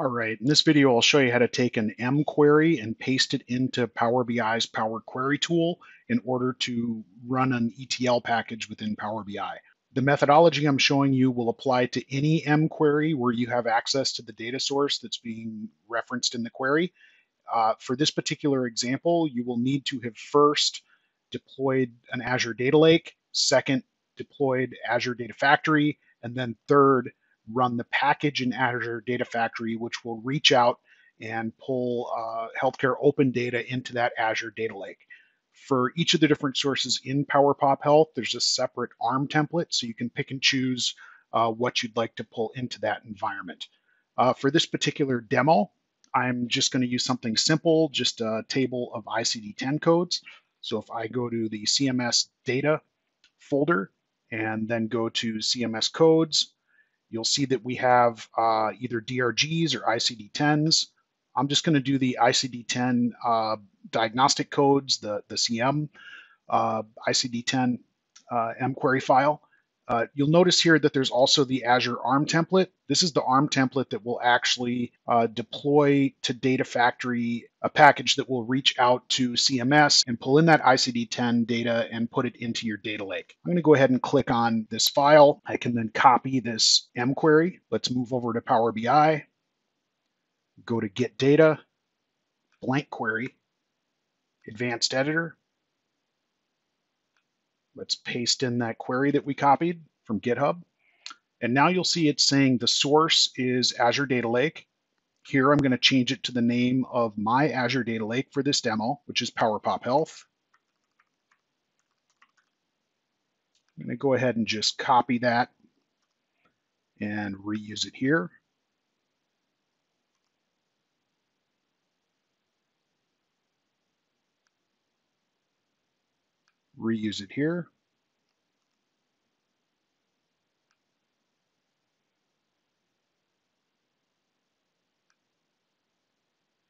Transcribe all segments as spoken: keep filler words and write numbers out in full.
All right, in this video, I'll show you how to take an M query and paste it into Power B I's Power Query tool in order to run an E T L package within Power B I. The methodology I'm showing you will apply to any M query where you have access to the data source that's being referenced in the query. Uh, for this particular example, you will need to have first deployed an Azure Data Lake, second, deployed Azure Data Factory, and then third, run the package in Azure Data Factory, which will reach out and pull uh, healthcare open data into that Azure Data Lake. For each of the different sources in Power Pop Health, there's a separate ARM template, so you can pick and choose uh, what you'd like to pull into that environment. Uh, for this particular demo, I'm just going to use something simple, just a table of I C D ten codes. So if I go to the C M S data folder and then go to C M S codes, you'll see that we have uh, either D R Gs or I C D tens. I'm just going to do the I C D ten uh, diagnostic codes, the, the C M uh, I C D ten uh, M query file. Uh, you'll notice here that there's also the Azure ARM template. This is the ARM template that will actually uh, deploy to Data Factory, a package that will reach out to C M S and pull in that I C D ten data and put it into your data lake. I'm going to go ahead and click on this file. I can then copy this M query. Let's move over to Power B I. Go to Get Data, Blank Query, Advanced Editor. Let's paste in that query that we copied from GitHub. And now you'll see it's saying the source is Azure Data Lake. Here, I'm going to change it to the name of my Azure Data Lake for this demo, which is Power Pop Health. I'm going to go ahead and just copy that and reuse it here. Reuse it here.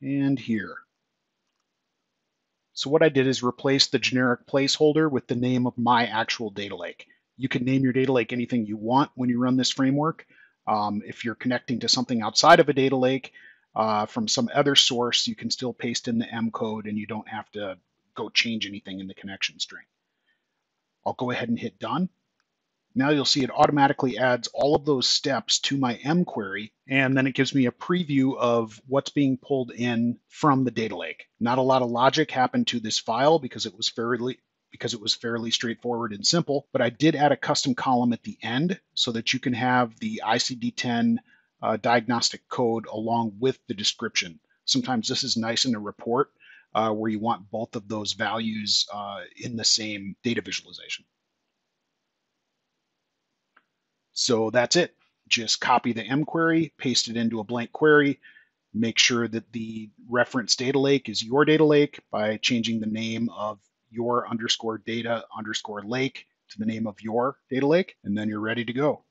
And here. So what I did is replace the generic placeholder with the name of my actual data lake. You can name your data lake anything you want when you run this framework. Um, if you're connecting to something outside of a data lake uh, from some other source, you can still paste in the M code and you don't have to go change anything in the connection string. I'll go ahead and hit done. Now you'll see it automatically adds all of those steps to my M query, and then it gives me a preview of what's being pulled in from the data lake. Not a lot of logic happened to this file because it was fairly because it was fairly straightforward and simple, but I did add a custom column at the end so that you can have the I C D ten uh, diagnostic code along with the description. Sometimes this is nice in a report uh, where you want both of those values uh, in the same data visualization. So that's it. Just copy the M query, paste it into a blank query, make sure that the reference data lake is your data lake by changing the name of your underscore data underscore lake to the name of your data lake, and then you're ready to go.